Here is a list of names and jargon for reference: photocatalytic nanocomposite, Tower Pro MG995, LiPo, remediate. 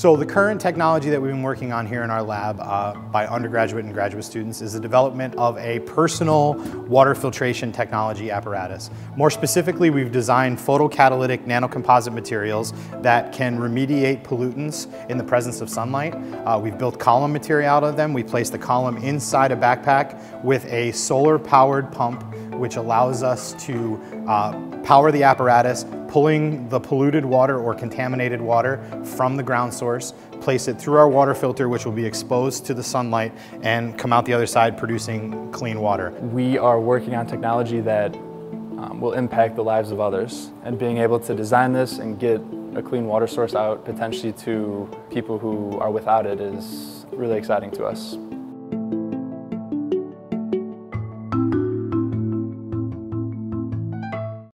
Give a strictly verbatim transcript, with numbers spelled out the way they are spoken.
So the current technology that we've been working on here in our lab uh, by undergraduate and graduate students is the development of a personal water filtration technology apparatus. More specifically, we've designed photocatalytic nanocomposite materials that can remediate pollutants in the presence of sunlight. Uh, we've built column material out of them. We place the column inside a backpack with a solar-powered pump, which allows us to uh, power the apparatus, pulling the polluted water or contaminated water from the ground source, place it through our water filter, which will be exposed to the sunlight, and come out the other side producing clean water. We are working on technology that um, will impact the lives of others, and being able to design this and get a clean water source out potentially to people who are without it is really exciting to us.